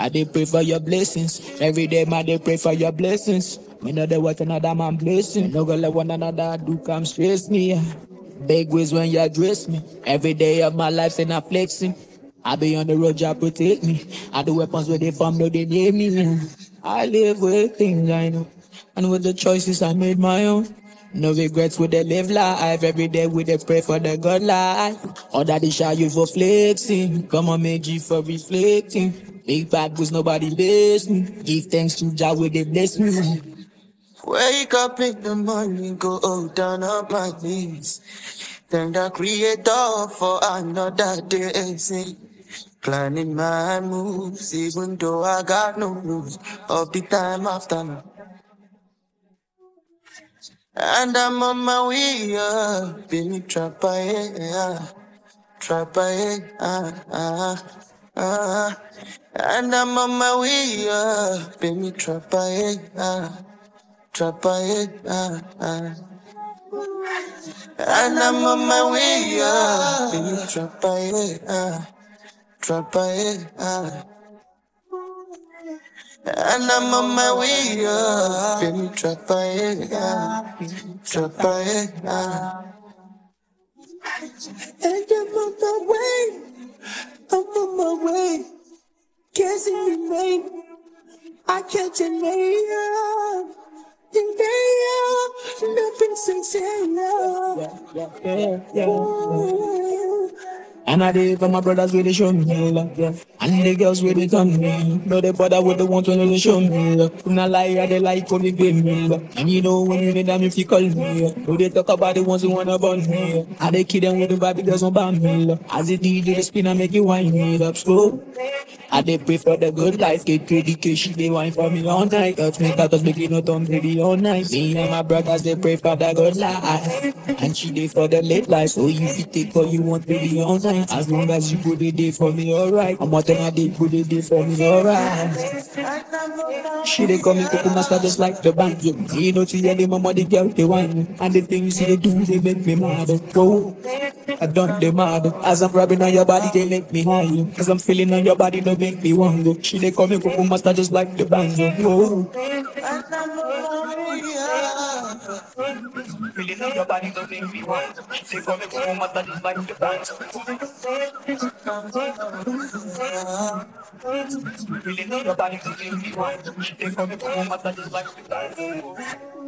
I dey pray for your blessings. Every day, man, they pray for your blessings. Me know they want another man blessing. No go let one another do come stress me. Big ways when you address me. Every day of my life's in a flexing. I be on the road, Jah protect me. I do weapons where they form, no they name me. I live with things I know, and with the choices I made my own. No regrets with the live life. Every day with the pray for the God life. All that they shall you for flexing. Come on, make G for reflecting. Big bad was nobody bless me. Give thanks to Jah with the bless me. Wake up in the morning, go down on my knees. Thank the Creator for another day and see. Planning my moves, even though I got no moves. All the time after me. And I'm on my way up. Been trapped by it. Trapped by it. And I'm on my way up. Been trapped by it. Trapped by it. And I'm on my way up. Been trapped by it. Trapped by it. And I'm on my way up. Been trapped by it. Trapped by it. And I'm on my way. I'm on my way. Can't see me rain. I can't deny. Nothing sincere. And I did for my brothers with the show me love, yeah. And the girls with the tongue me. No, they bother with the ones when they show me love. When I lie, they like only baby me love. And you know when you need them if you call me. No, they talk about the ones who wanna burn me. I they kid them with the vibe doesn't burn me love. As they DJ the spin and make you wind me up slow. I they pray for the good life, get dedication, they wine for me all night. Cause make it no turn baby all night. Me and my brothers, they pray for the good life. And she they for the late life, so you fit take for you want baby all night. As long as you put the day for me, alright. I'm what I did, put the day for me, alright. She they call me Coco Master just like the band. You know to your name, mama, they girl, they wine. And the things they do, they make me mad. Whoa. I done them mad. As I'm rubbing on your body, they make me high. As I'm feeling on your body, they make me want go. She they call me Coco Master just like the banjo. Whoa. Feeling on your body, don't make me want. She they call me Coco Master just like the banjo. Feeling on your body, don't make me want. She they call me Coco Master just like the banjo.